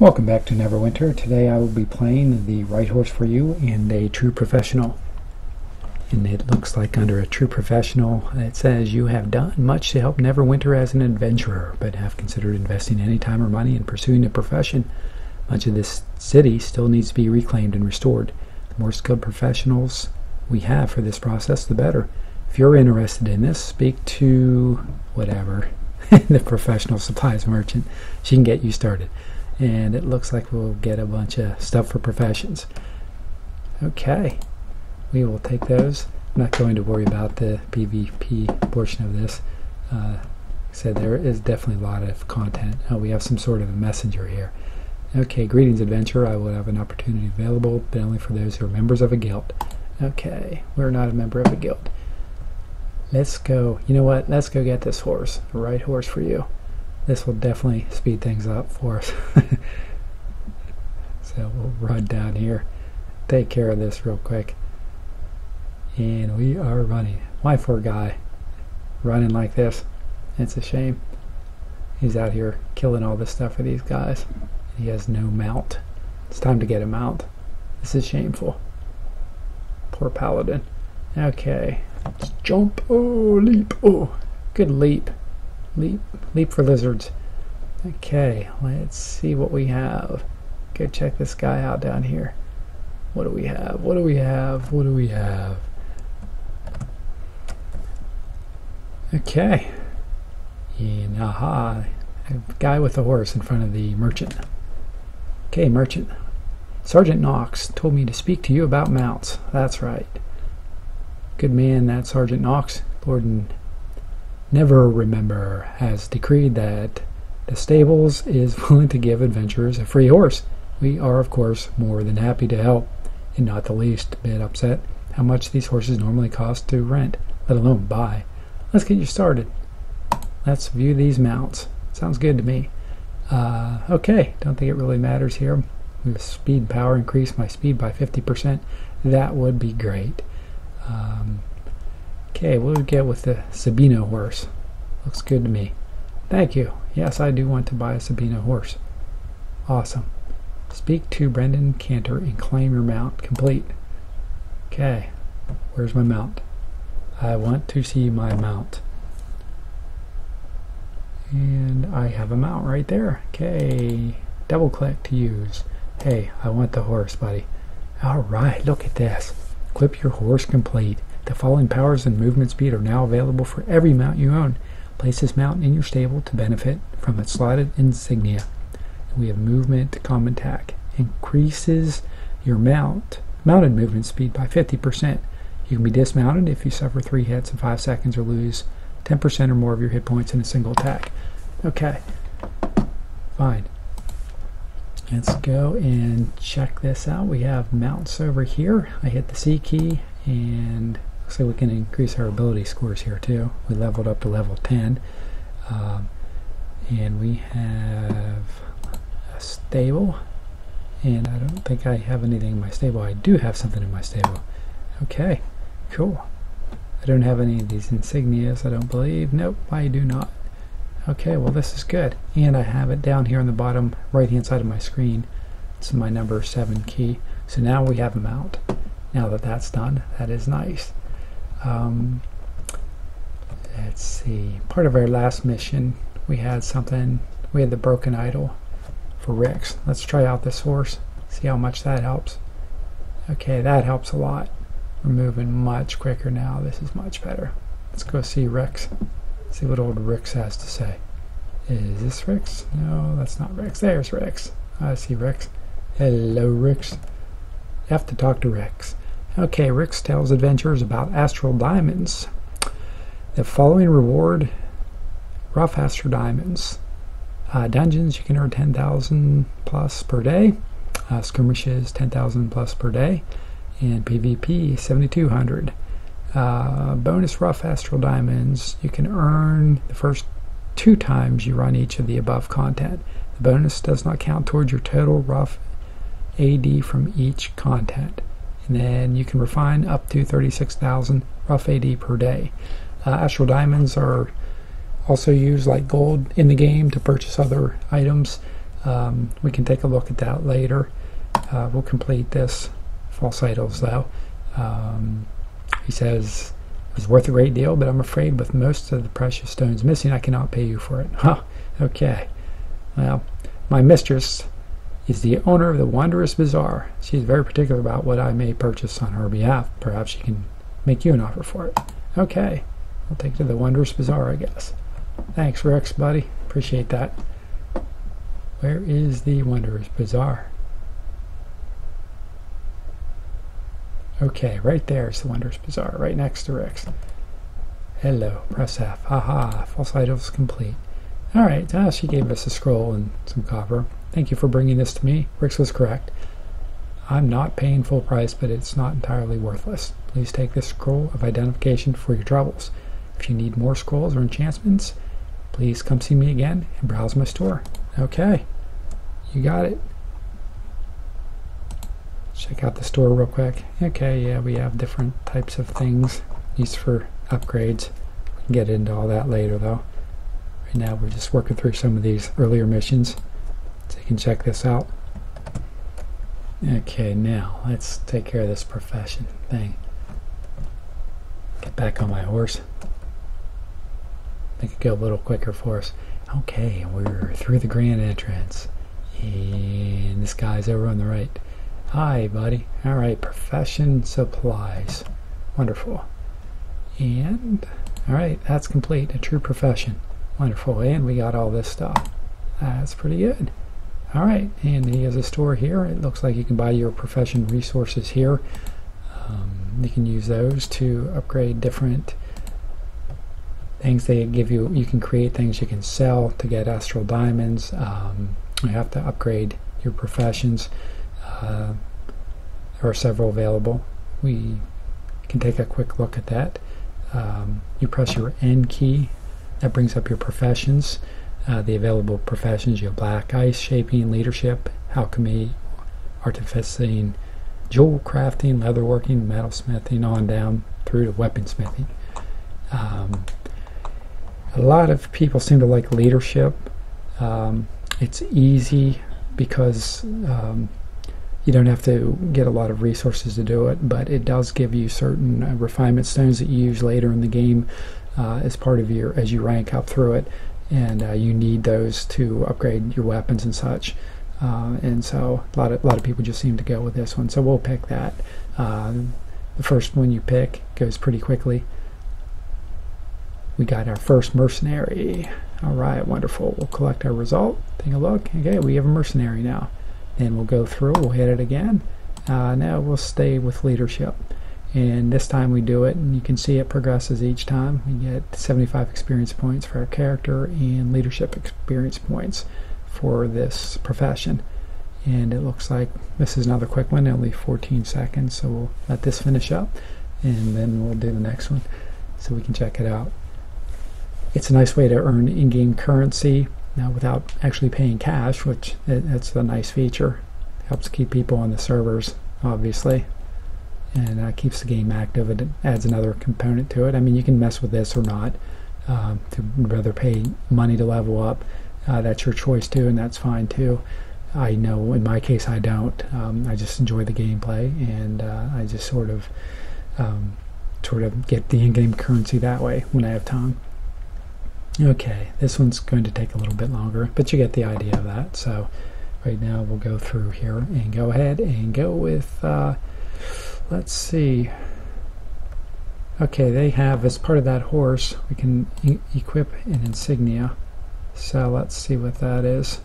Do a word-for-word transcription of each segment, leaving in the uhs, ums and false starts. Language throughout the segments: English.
Welcome back to Neverwinter. Today I will be playing the right horse for you and a true professional. And it looks like under a true professional it says you have done much to help Neverwinter as an adventurer, but have considered investing any time or money in pursuing a profession. Much of this city still needs to be reclaimed and restored. The more skilled professionals we have for this process, the better. If you're interested in this, speak to whatever, the professional supplies merchant. She can get you started. And it looks like we'll get a bunch of stuff for professions. Okay, we will take those. I'm not going to worry about the PvP portion of this. Uh, said there is definitely a lot of content. Oh, we have some sort of a messenger here. Okay, greetings, adventurer. I will have an opportunity available, but only for those who are members of a guild. Okay, we're not a member of a guild. Let's go. You know what? Let's go get this horse. The right horse for you. This will definitely speed things up for us. So we'll run down here, take care of this real quick. And we are running. Why for a guy running like this? It's a shame. He's out here killing all this stuff for these guys. He has no mount. It's time to get a mount. This is shameful. Poor paladin. Okay. Let's jump. Oh, leap. Oh, good leap. Leap, leap for lizards. Okay, let's see what we have. Go check this guy out down here. What do we have? What do we have? What do we have? Okay. And aha, a guy with a horse in front of the merchant. Okay, merchant. Sergeant Knox told me to speak to you about mounts. That's right. Good man, that Sergeant Knox. Lorden Never Remember has decreed that the stables is willing to give adventurers a free horse. We are, of course, more than happy to help, and not the least bit upset how much these horses normally cost to rent, let alone buy. Let's get you started. Let's view these mounts. Sounds good to me. Uh, okay, don't think it really matters here. With speed power increase my speed by fifty percent. That would be great. Um, Okay, what do we get with the Sabino horse? Looks good to me. Thank you. Yes, I do want to buy a Sabino horse. Awesome. Speak to Brendan Cantor and claim your mount complete. Okay, where's my mount? I want to see my mount. And I have a mount right there. Okay, double click to use. Hey, I want the horse, buddy. All right, look at this. Equip your horse complete. The following powers and movement speed are now available for every mount you own. Place this mount in your stable to benefit from its slotted insignia. We have movement, common attack. Increases your mount mounted movement speed by fifty percent. You can be dismounted if you suffer three hits in five seconds or lose ten percent or more of your hit points in a single attack. Okay, fine. Let's go and check this out. We have mounts over here. I hit the C key and so we can increase our ability scores here too. We leveled up to level ten. Um, and we have a stable. And I don't think I have anything in my stable. I do have something in my stable. Okay, cool. I don't have any of these insignias, I don't believe. Nope, I do not. Okay, well this is good. And I have it down here on the bottom right hand side of my screen. It's my number seven key. So now we have a mount. Now that that's done, that is nice. Um, let's see. Part of our last mission, we had something. We had the broken idol for Rex. Let's try out this horse. See how much that helps. Okay, that helps a lot. We're moving much quicker now. This is much better. Let's go see Rex. See what old Rex has to say. Is this Rex? No, that's not Rex. There's Rex. I see Rex. Hello, Rex. Have to talk to Rex. Okay, Rex tells adventurers about Astral Diamonds. The following reward, rough Astral Diamonds. Uh, dungeons, you can earn ten thousand plus per day. Uh, skirmishes, ten thousand plus per day. And PvP, seventy-two hundred. Uh, bonus rough Astral Diamonds, you can earn the first two times you run each of the above content. The bonus does not count towards your total rough A D from each content. And then you can refine up to thirty-six thousand rough A D per day. Uh, Astral Diamonds are also used like gold in the game to purchase other items. Um, we can take a look at that later. Uh, we'll complete this. False idols, though. Um, he says, it's worth a great deal, but I'm afraid with most of the precious stones missing, I cannot pay you for it. Huh, okay. Well, my mistress is the owner of the Wondrous Bazaar. She's very particular about what I may purchase on her behalf. Perhaps she can make you an offer for it. Okay, I'll take it to the Wondrous Bazaar, I guess. Thanks, Rex, buddy. Appreciate that. Where is the Wondrous Bazaar? Okay, right there is the Wondrous Bazaar, right next to Rex. Hello, press F. Haha, false idols complete. All right, ah, she gave us a scroll and some copper. Thank you for bringing this to me. Rex was correct. I'm not paying full price, but it's not entirely worthless. Please take this scroll of identification for your troubles. If you need more scrolls or enchantments, please come see me again and browse my store. Okay, you got it. Check out the store real quick. Okay, yeah, we have different types of things used for upgrades. We can get into all that later, though. Right now, we're just working through some of these earlier missions, so you can check this out. Okay, now let's take care of this profession thing. Get back on my horse. Make it go a little quicker for us. Okay, we're through the grand entrance, and this guy's over on the right. Hi, buddy. All right, profession supplies. Wonderful. And, all right, that's complete. A true profession. Wonderful. And we got all this stuff. That's pretty good. All right, and he has a store here. It looks like you can buy your profession resources here. Um, you can use those to upgrade different things they give you. You can create things you can sell to get Astral Diamonds. Um, you have to upgrade your professions. Uh, there are several available. We can take a quick look at that. Um, you press your N key, that brings up your professions. Uh, the available professions: you have black ice, shaping, leadership, alchemy, artificing, jewel crafting, leatherworking, metal smithing, on down through to weapon smithing. Um, a lot of people seem to like leadership. Um, it's easy because um, you don't have to get a lot of resources to do it, but it does give you certain uh, refinement stones that you use later in the game uh, as part of your, as you rank up through it, and uh, you need those to upgrade your weapons and such. Uh, and so a lot of a lot of people just seem to go with this one. So we'll pick that. Uh, the first one you pick goes pretty quickly. We got our first mercenary. All right, wonderful. We'll collect our result. Take a look. Okay, we have a mercenary now. And we'll go through, we'll hit it again. Uh, now we'll stay with leadership. And this time we do it, and you can see it progresses each time. We get seventy-five experience points for our character and leadership experience points for this profession. And it looks like this is another quick one, only fourteen seconds, so we'll let this finish up, and then we'll do the next one so we can check it out. It's a nice way to earn in-game currency. Now, without actually paying cash, which it, it's a nice feature. Helps keep people on the servers, obviously, and uh, keeps the game active. It adds another component to it. I mean, you can mess with this or not. Uh, to rather pay money to level up, uh, that's your choice too, and that's fine too. I know in my case I don't. Um, I just enjoy the gameplay, and uh, I just sort of, um, sort of get the in-game currency that way when I have time. Okay, this one's going to take a little bit longer, but you get the idea of that. So right now we'll go through here and go ahead and go with, uh, let's see. Okay, they have, as part of that horse, we can e equip an insignia. So let's see what that is.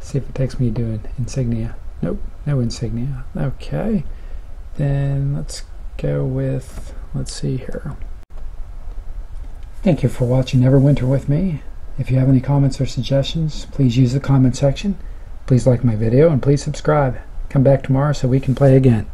See if it takes me to do an insignia. Nope, no insignia. Okay, then let's go with, let's see here. Thank you for watching Neverwinter with me. If you have any comments or suggestions, please use the comment section. Please like my video and please subscribe. Come back tomorrow so we can play again.